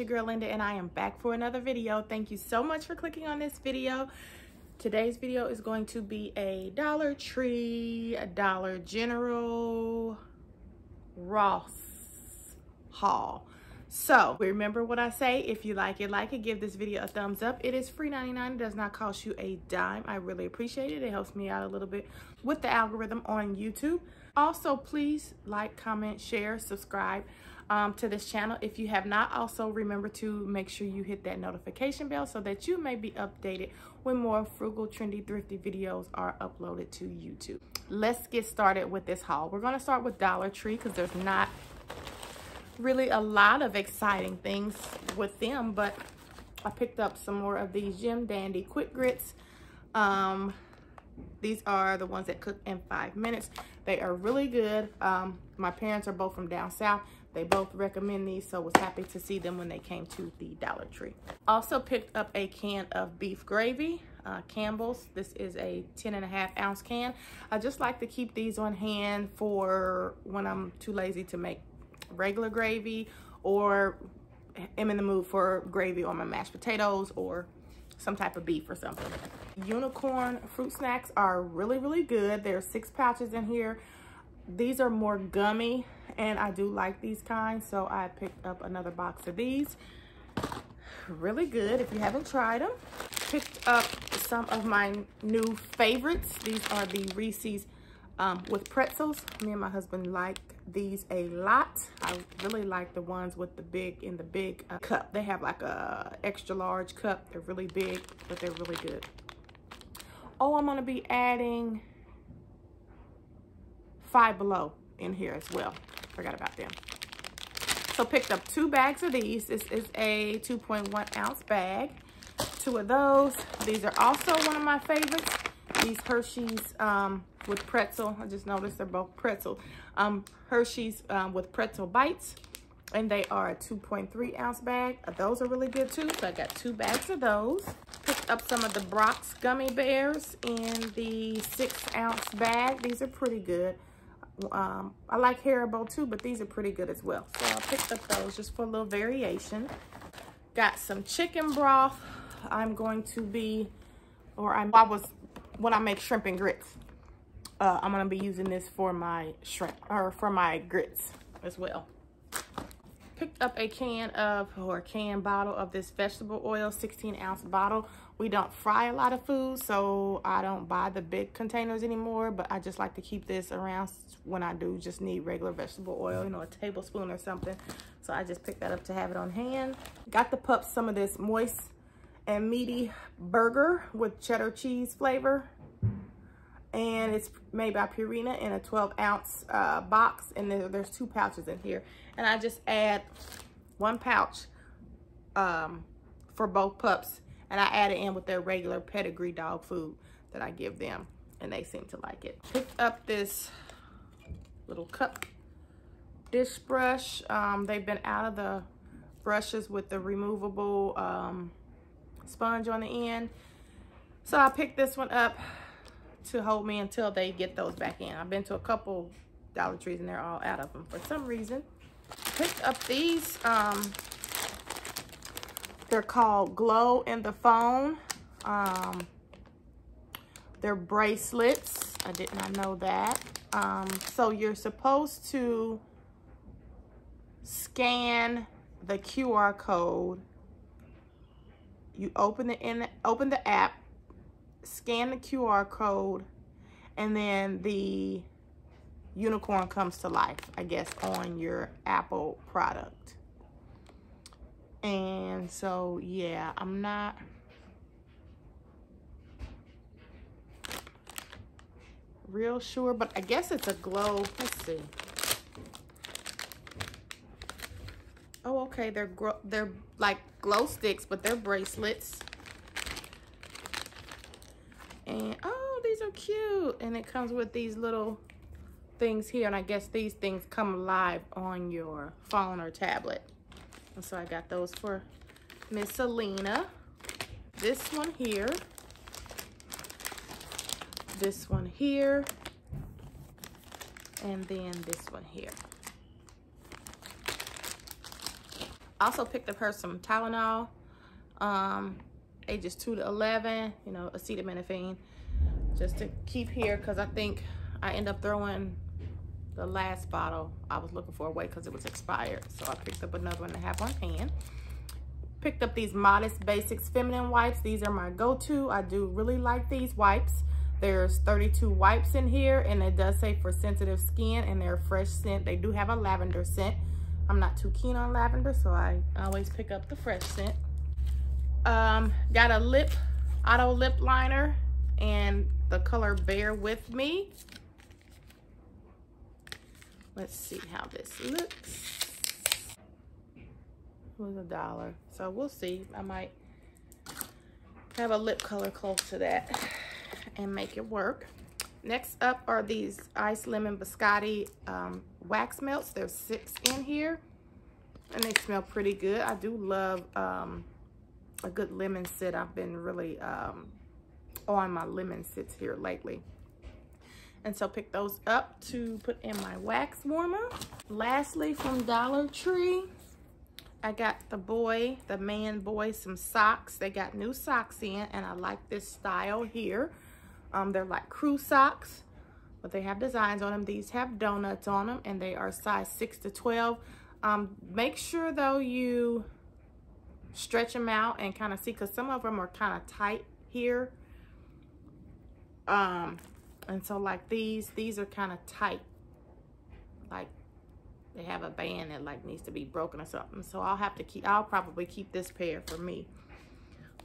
your girl Linda, and I am back for another video. Thank you so much for clicking on this video. Today's video is going to be a Dollar Tree, a Dollar General, Ross haul. So remember what I say, if you like it, give this video a thumbs up. It is $3.99, it does not cost you a dime. I really appreciate it. It helps me out a little bit with the algorithm on YouTube. Also, please like, comment, share, subscribe to this channel if you have not. Also, remember to make sure you hit that notification bell so that you may be updated when more frugal, trendy, thrifty videos are uploaded to YouTube. Let's get started with this haul. We're gonna start with Dollar Tree because there's not really a lot of exciting things with them, but I picked up some more of these Jim Dandy Quick Grits. These are the ones that cook in 5 minutes. They are really good. My parents are both from down south. They both recommend these, so was happy to see them when they came to the Dollar Tree. Also picked up a can of beef gravy, Campbell's. This is a 10.5 ounce can. I just like to keep these on hand for when I'm too lazy to make regular gravy, or am in the mood for gravy on my mashed potatoes or some type of beef or something. Unicorn fruit snacks are really good. There are 6 pouches in here. These are more gummy and I do like these kinds, so I picked up another box of these. Really good if you haven't tried them. Picked up some of my new favorites. These are the Reese's with pretzels. Me and my husband like these a lot. I really like the ones with the big, in the big cup. They have like a extra large cup. They're really big, but they're really good. Oh, I'm gonna be adding Five Below in here as well. Forgot about them. So picked up 2 bags of these. This is a 2.1 ounce bag. 2 of those. These are also one of my favorites. These Hershey's with pretzel. I just noticed they're both pretzel. Hershey's with pretzel bites, and they are a 2.3 ounce bag. Those are really good too, so I got 2 bags of those. Picked up some of the Brock's gummy bears in the 6 ounce bag. These are pretty good. I like Haribo too, but these are pretty good as well. So I picked up those just for a little variation. Got some chicken broth. I'm going to be, or I was, when I make shrimp and grits, I'm gonna be using this for my shrimp, or for my grits as well. Picked up a can of, or can bottle of this vegetable oil, 16 ounce bottle. We don't fry a lot of food, so I don't buy the big containers anymore, but I just like to keep this around when I do just need regular vegetable oil, you know, a tablespoon or something. So I just picked that up to have it on hand. Got the pups some of this moist and meaty burger with cheddar cheese flavor, and it's made by Purina in a 12 ounce box, and there's 2 pouches in here, and I just add 1 pouch for both pups, and I add it in with their regular Pedigree dog food that I give them, and they seem to like it. Picked up this little cup dish brush. They've been out of the brushes with the removable sponge on the end, so I picked this one up to hold me until they get those back in. I've been to a couple Dollar Trees and they're all out of them for some reason. Picked up these, they're called Glow in the Phone. They're bracelets. I did not know that. So you're supposed to scan the QR code. You open the app, scan the QR code, and then the unicorn comes to life, I guess, on your Apple product. And so, yeah, I'm not... real sure, but I guess it's a glow. Let's see. Oh, okay, they're like glow sticks, but they're bracelets. And oh, these are cute. And it comes with these little things here, and I guess these things come live on your phone or tablet. And so I got those for Miss Selena. This one here. This one here. And then this one here. I also picked up her some Tylenol, ages 2 to 11, you know, acetaminophen, just to keep here, because I think I end up throwing the last bottle I was looking for away because it was expired. So I picked up another one to have on hand. Picked up these Modest Basics Feminine Wipes. These are my go-to. I do really like these wipes. There's 32 wipes in here, and it does say for sensitive skin, and they're a fresh scent. They do have a lavender scent. I'm not too keen on lavender, so I always pick up the fresh scent. Got a auto lip liner and the color Bear With Me. Let's see how this looks. It was $1, so we'll see. I might have a lip color close to that and make it work. Next up are these Ice Lemon Biscotti wax melts. There's 6 in here, and they smell pretty good. I do love a good lemon scent. I've been really on my lemon scents here lately. And so pick those up to put in my wax warmer. Lastly, from Dollar Tree, I got the man boy, some socks. They got new socks in, and I like this style here. They're like crew socks, but they have designs on them. These have donuts on them, and they are size 6 to 12. Make sure, though, you stretch them out and kind of see, because some of them are kind of tight here. And so, like, these are kind of tight. Like, they have a band that, like, needs to be broken or something. So I'll probably keep this pair for me.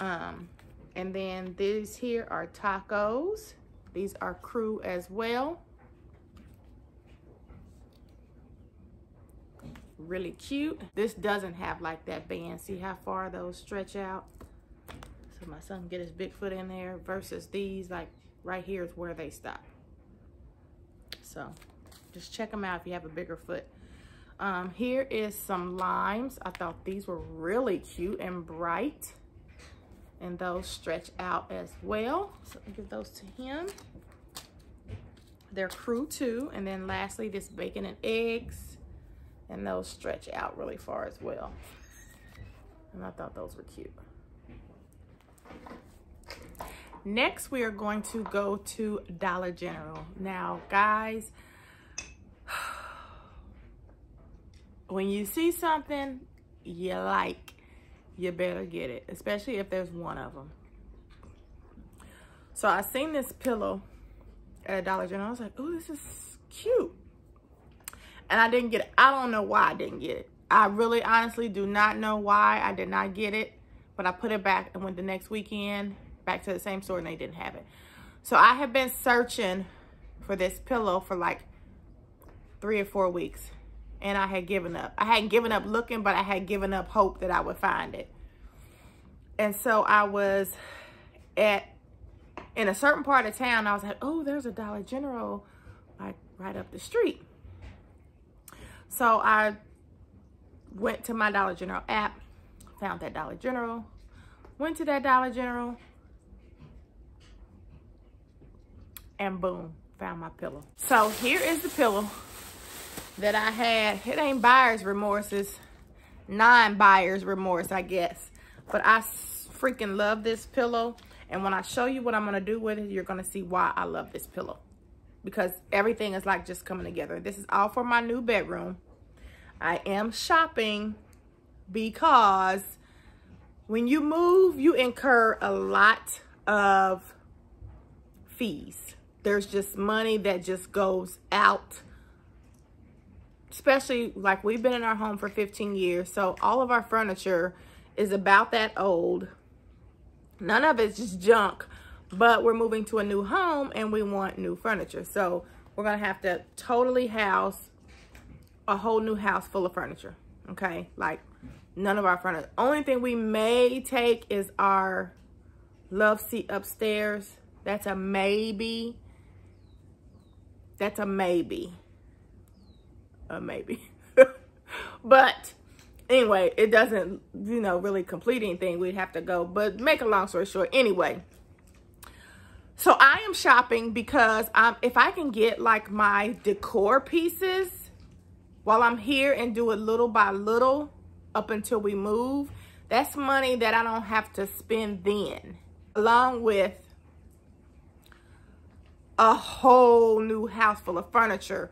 And then these here are tacos. These are crew as well. Really cute. This doesn't have like that band. See how far those stretch out? So my son can get his big foot in there, versus these, like right here is where they stop. So just check them out if you have a bigger foot. Here is some limes. I thought these were really cute and bright, and those stretch out as well. So I'll give those to him. They're crew too. And then lastly, this bacon and eggs, and those stretch out really far as well. And I thought those were cute. Next, we are going to go to Dollar General. Now, guys, when you see something you like, you better get it, especially if there's one of them. So I seen this pillow at Dollar General. I was like, oh, this is cute. And I didn't get it. I don't know why I didn't get it. I really honestly do not know why I did not get it, but I put it back and went the next weekend back to the same store, and they didn't have it. So I have been searching for this pillow for like 3 or 4 weeks. And I had given up. I hadn't given up looking, but I had given up hope that I would find it. And so I was in a certain part of town. I was like, oh, there's a Dollar General like right up the street. So I went to my Dollar General app, found that Dollar General, went to that Dollar General, and boom, found my pillow. So here is the pillow that I had. It ain't buyer's remorse, it's non-buyer's remorse, I guess. But I freaking love this pillow. And when I show you what I'm gonna do with it, you're gonna see why I love this pillow. Because everything is like just coming together. This is all for my new bedroom. I am shopping because when you move, you incur a lot of fees. There's just money that just goes out. Especially, like, we've been in our home for 15 years, so all of our furniture is about that old. None of it's just junk, but we're moving to a new home, and we want new furniture. So we're going to have to totally house a whole new house full of furniture, okay? Like, none of our furniture. Only thing we may take is our love seat upstairs. That's a maybe. That's a maybe. Maybe. But anyway, it doesn't, you know, really complete anything. We'd have to go, but make a long story short. Anyway, so I am shopping because if I can get like my decor pieces while I'm here and do it little by little, up until we move, that's money that I don't have to spend then, along with a whole new house full of furniture,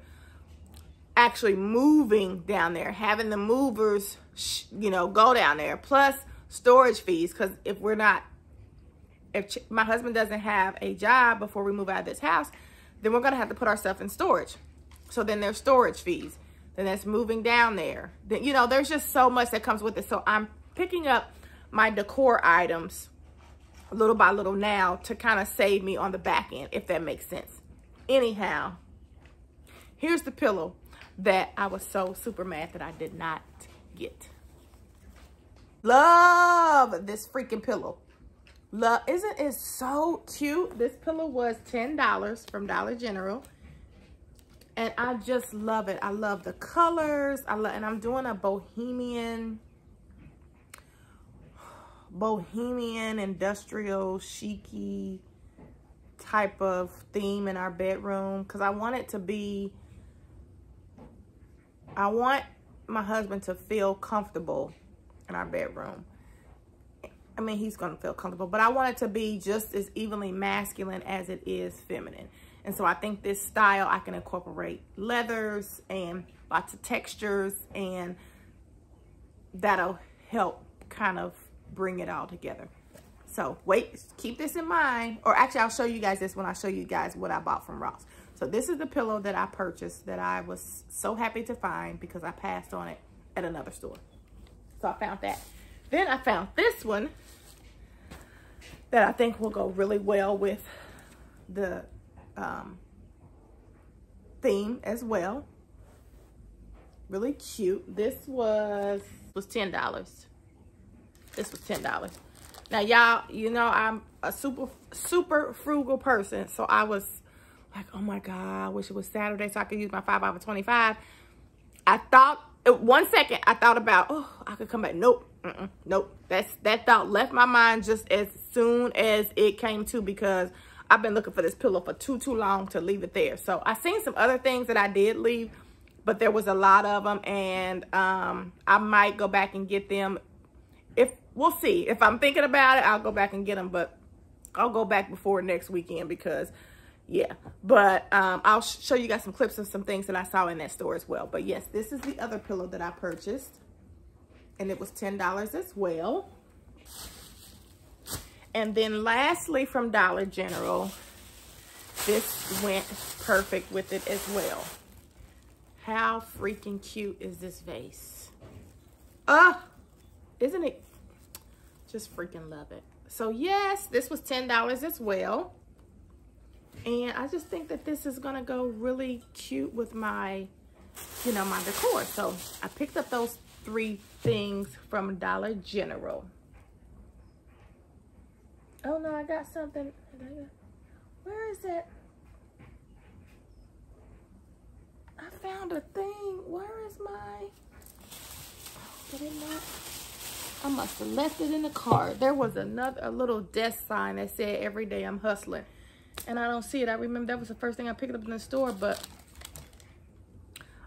actually moving down there, having the movers, you know, go down there, plus storage fees. Because if we're not, if my husband doesn't have a job before we move out of this house, then we're going to have to put our stuff in storage. So then there's storage fees. Then that's moving down there. Then, you know, there's just so much that comes with it. So I'm picking up my decor items little by little now to kind of save me on the back end, if that makes sense. Anyhow, here's the pillow that I was so super mad that I did not get. Love this freaking pillow. Love, isn't it so cute? This pillow was $10 from Dollar General. And I just love it. I love the colors. I love, and I'm doing a bohemian, industrial, chic-y type of theme in our bedroom. Because I want it to be, I want my husband to feel comfortable in our bedroom. I mean, he's going to feel comfortable, but I want it to be just as evenly masculine as it is feminine. And so I think this style, I can incorporate leathers and lots of textures, and that'll help kind of bring it all together. So wait, keep this in mind. Or actually, I'll show you guys this when I show you guys what I bought from Ross. So this is the pillow that I purchased that I was so happy to find because I passed on it at another store. So I found that. Then I found this one that I think will go really well with the theme as well. Really cute. This was $10. This was $10. Now y'all, you know, I'm a super frugal person. So I was like, oh my God, I wish it was Saturday so I could use my $5 for $25. I thought, one second, I thought about, oh, I could come back. Nope. Nope. That thought left my mind just as soon as it came to, because I've been looking for this pillow for too long to leave it there. So I seen some other things that I did leave, but there was a lot of them, and I might go back and get them. If we'll see, if I'm thinking about it, I'll go back and get them, but I'll go back before next weekend because, yeah. But I'll show you guys some clips of some things that I saw in that store as well. But yes, this is the other pillow that I purchased, and it was $10 as well. And then lastly, from Dollar General, this went perfect with it as well. How freaking cute is this vase? Isn't it? Just freaking love it. So yes, this was $10 as well. And I just think that this is gonna go really cute with my, you know, my decor. So I picked up those three things from Dollar General. Oh no, I got something. Where is it? I found a thing. Where is my, did it not? I must have left it in the car. There was a little desk sign that said, every day I'm hustling. And I don't see it. I remember that was the first thing I picked up in the store, but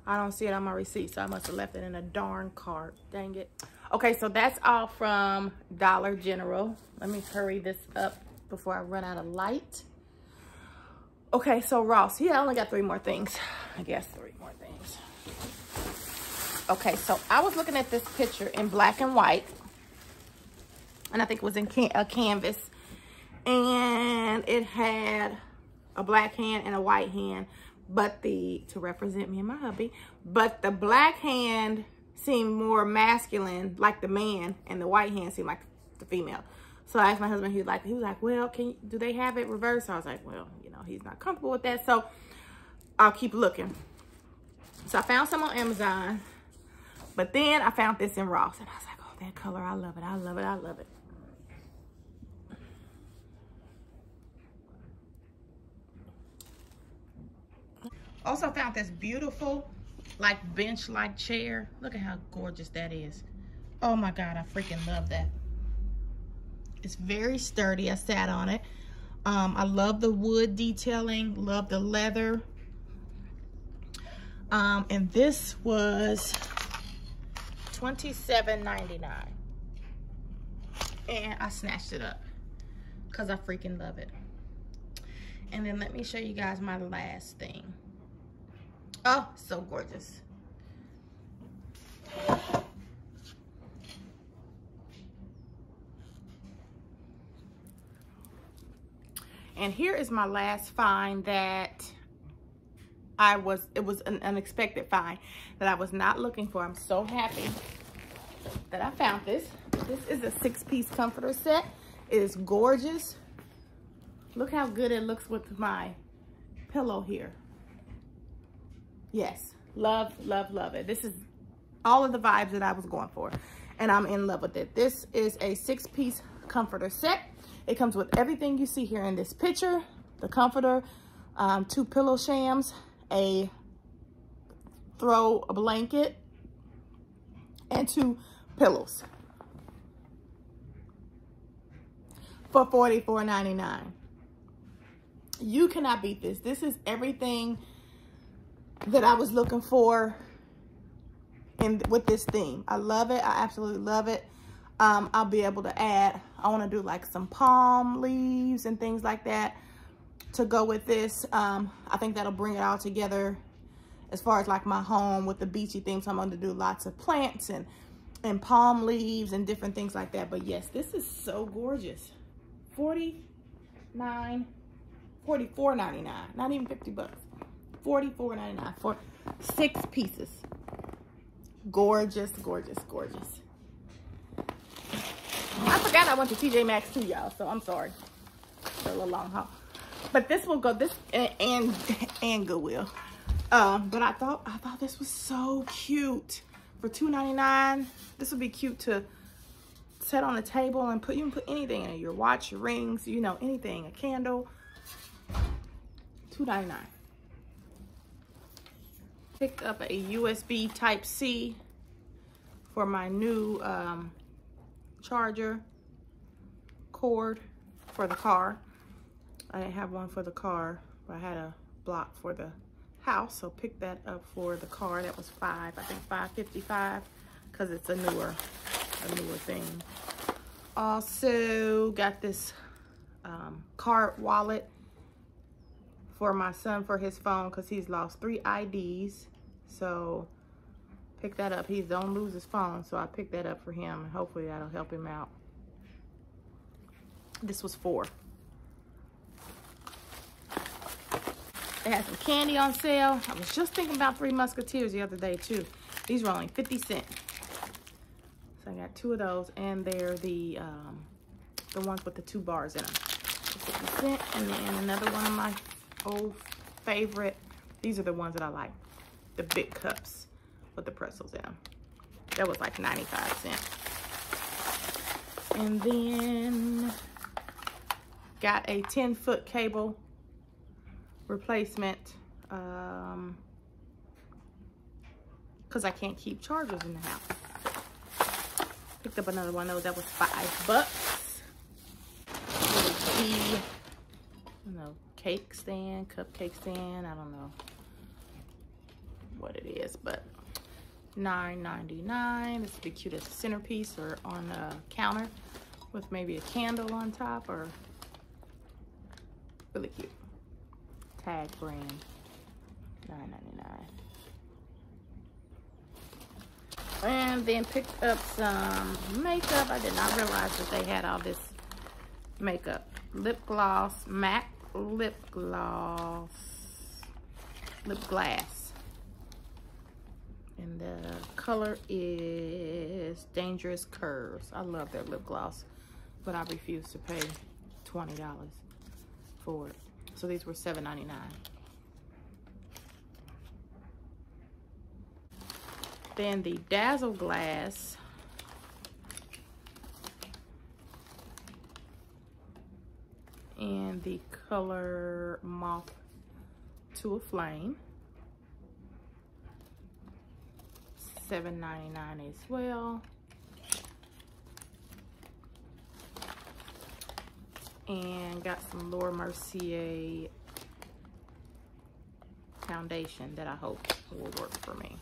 I don't see it on my receipt. So I must have left it in a darn car. Dang it. Okay, so that's all from Dollar General. Let me hurry this up before I run out of light. Okay, so Ross. Yeah, I only got three more things. I guess three more things. Okay, so I was looking at this picture in black and white. And I think it was in a canvas. And it had a black hand and a white hand. But to represent me and my hubby. But the black hand seemed more masculine, like the man, and the white hand seemed like the female. So I asked my husband, he was like, well, do they have it reversed? I was like, well, you know, he's not comfortable with that, so I'll keep looking. So I found some on Amazon, but then I found this in Ross, and I was like, oh, that color, I love it, I love it, I love it. Also found this beautiful, like bench-like chair. Look at how gorgeous that is. Oh my God, I freaking love that. It's very sturdy. I sat on it. I love the wood detailing, love the leather. And this was $27.99. And I snatched it up because I freaking love it. And then let me show you guys my last thing. Oh, so gorgeous. And here is my last find that it was an unexpected find that I was not looking for. I'm so happy that I found this. This is a 6-piece comforter set. It is gorgeous. Look how good it looks with my pillow here. Yes, love, love, love it. This is all of the vibes that I was going for, and I'm in love with it. This is a 6-piece comforter set. It comes with everything you see here in this picture, the comforter, 2 pillow shams, a throw a blanket, and 2 pillows for $44.99. You cannot beat this. This is everything that I was looking for and with this theme. I love it. I absolutely love it. I'll be able to add, I want to do like some palm leaves and things like that to go with this. I think that'll bring it all together as far as like my home with the beachy things. So I'm going to do lots of plants and palm leaves and different things like that. But yes, this is so gorgeous. $44.99, not even 50 bucks. $44.99 for 6 pieces. Gorgeous, gorgeous, gorgeous. I forgot I went to TJ Maxx too, y'all, so I'm sorry. It's a little long haul. But this will go, this and Goodwill. But I thought this was so cute. For $2.99, this would be cute to set on the table and put, you can put anything in it. Your watch, your rings, you know, anything, a candle. $2.99. Picked up a USB Type-C for my new charger cord for the car. I didn't have one for the car, but I had a block for the house, so picked that up for the car. That was $5.55 because it's a newer thing. Also got this card wallet for my son for his phone because he's lost 3 IDs. So pick that up. He don't lose his phone, so I picked that up for him and hopefully that'll help him out. This was $4. They had some candy on sale. I was just thinking about Three Musketeers the other day too. These were only 50 cents. So I got 2 of those, and they're the ones with the 2 bars in them. 50 cents, and then another one of my old favorite. These are the ones that I like, the big cups with the pretzels in them. That was like 95 cents. And then got a 10-foot cable replacement because I can't keep chargers in the house. Picked up another one though. That was $5. I don't know, cake stand, cupcake stand, I don't know what it is, but $9.99. This would be cute as a centerpiece or on a counter with maybe a candle on top, or really cute. Tag brand, $9.99. And then picked up some makeup. I did not realize that they had all this makeup. Lip gloss, MAC lip gloss, lip glass, and the color is Dangerous Curves. I love their lip gloss, but I refuse to pay $20 for it. So these were $7.99. Then the Dazzle Glass and the color Moth to a Flame, $7.99 as well. And got some Laura Mercier foundation that I hope will work for me.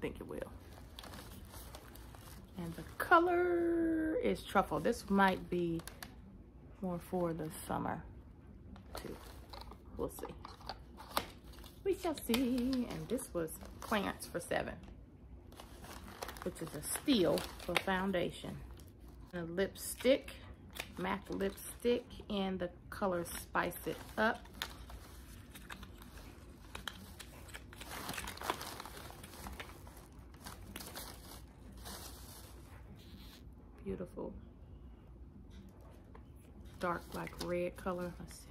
think it will. And the color is truffle. This might be more for the summer too. We'll see. We shall see. And this was Clarence for $7, which is a steal for foundation. The lipstick, MAC lipstick, and the color Spice It Up. Beautiful. Dark, like red color. Let's see.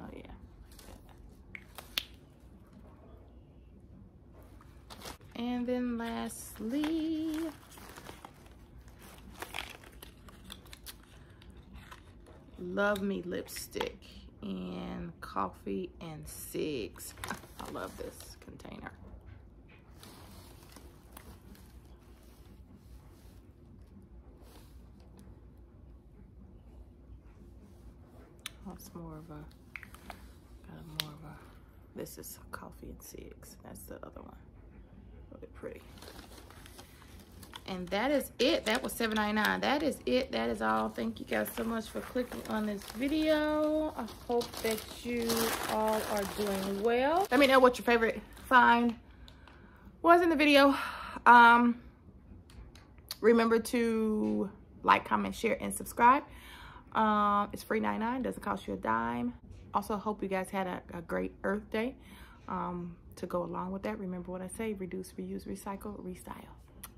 Oh, yeah. And then lastly, Love Me lipstick and coffee and cigs. I love this container. That's more of a, this is coffee and cigs. That's the other one. Really pretty. And that is it. That was $7.99. That is it. That is all. Thank you guys so much for clicking on this video. I hope that you all are doing well. Let me know what your favorite find was in the video. Remember to like, comment, share, and subscribe. It's free $9.99. Doesn't cost you a dime. Also, hope you guys had a great Earth Day. To go along with that, remember what I say: reduce, reuse, recycle, restyle.